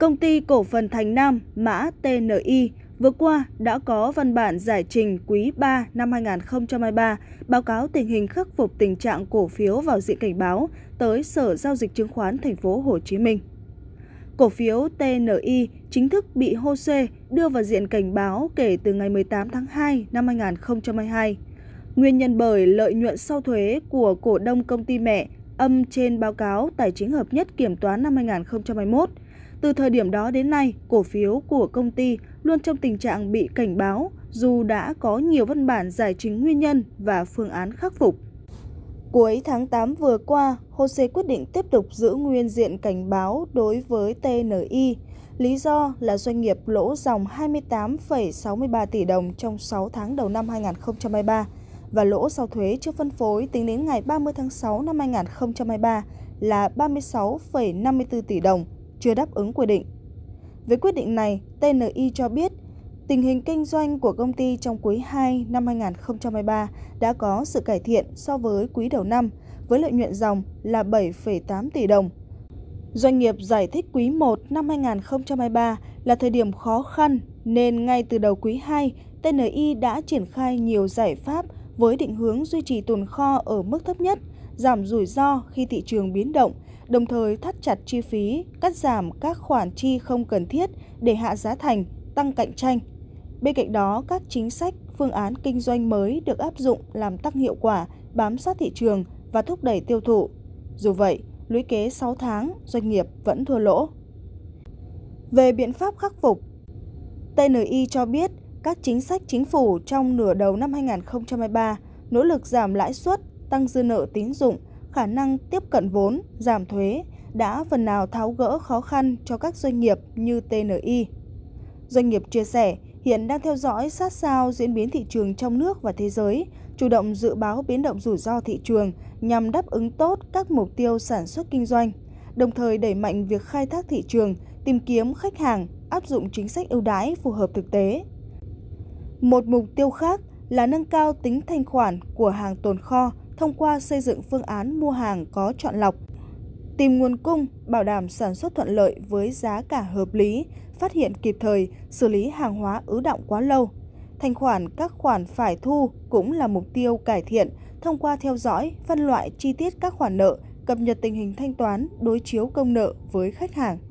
Công ty cổ phần Thành Nam, mã TNI, vừa qua đã có văn bản giải trình quý 3 năm 2023 báo cáo tình hình khắc phục tình trạng cổ phiếu vào diện cảnh báo tới Sở Giao dịch Chứng khoán Thành phố Hồ Chí Minh. Cổ phiếu TNI chính thức bị HOSE đưa vào diện cảnh báo kể từ ngày 18 tháng 2 năm 2022. Nguyên nhân bởi lợi nhuận sau thuế của cổ đông công ty mẹ âm trên báo cáo tài chính hợp nhất kiểm toán năm 2021. Từ thời điểm đó đến nay, cổ phiếu của công ty luôn trong tình trạng bị cảnh báo dù đã có nhiều văn bản giải trình nguyên nhân và phương án khắc phục. Cuối tháng 8 vừa qua, HOSE quyết định tiếp tục giữ nguyên diện cảnh báo đối với TNI. Lý do là doanh nghiệp lỗ ròng 28,63 tỷ đồng trong 6 tháng đầu năm 2023 và lỗ sau thuế chưa phân phối tính đến ngày 30 tháng 6 năm 2023 là 36,54 tỷ đồng, chưa đáp ứng quy định. Với quyết định này, TNI cho biết tình hình kinh doanh của công ty trong quý 2 năm 2023 đã có sự cải thiện so với quý đầu năm, với lợi nhuận ròng là 7,8 tỷ đồng. Doanh nghiệp giải thích quý 1 năm 2023 là thời điểm khó khăn nên ngay từ đầu quý 2, TNI đã triển khai nhiều giải pháp với định hướng duy trì tồn kho ở mức thấp nhất, giảm rủi ro khi thị trường biến động, đồng thời thắt chặt chi phí, cắt giảm các khoản chi không cần thiết để hạ giá thành, tăng cạnh tranh. Bên cạnh đó, các chính sách, phương án kinh doanh mới được áp dụng làm tăng hiệu quả, bám sát thị trường và thúc đẩy tiêu thụ. Dù vậy, lũy kế 6 tháng, doanh nghiệp vẫn thua lỗ. Về biện pháp khắc phục, TNI cho biết các chính sách chính phủ trong nửa đầu năm 2023 nỗ lực giảm lãi suất, tăng dư nợ tín dụng, khả năng tiếp cận vốn, giảm thuế đã phần nào tháo gỡ khó khăn cho các doanh nghiệp như TNI. Doanh nghiệp chia sẻ hiện đang theo dõi sát sao diễn biến thị trường trong nước và thế giới, chủ động dự báo biến động rủi ro thị trường nhằm đáp ứng tốt các mục tiêu sản xuất kinh doanh, đồng thời đẩy mạnh việc khai thác thị trường, tìm kiếm khách hàng, áp dụng chính sách ưu đãi phù hợp thực tế. Một mục tiêu khác là nâng cao tính thanh khoản của hàng tồn kho thông qua xây dựng phương án mua hàng có chọn lọc, tìm nguồn cung, bảo đảm sản xuất thuận lợi với giá cả hợp lý, phát hiện kịp thời, xử lý hàng hóa ứ đọng quá lâu. Thanh khoản các khoản phải thu cũng là mục tiêu cải thiện thông qua theo dõi, phân loại chi tiết các khoản nợ, cập nhật tình hình thanh toán, đối chiếu công nợ với khách hàng.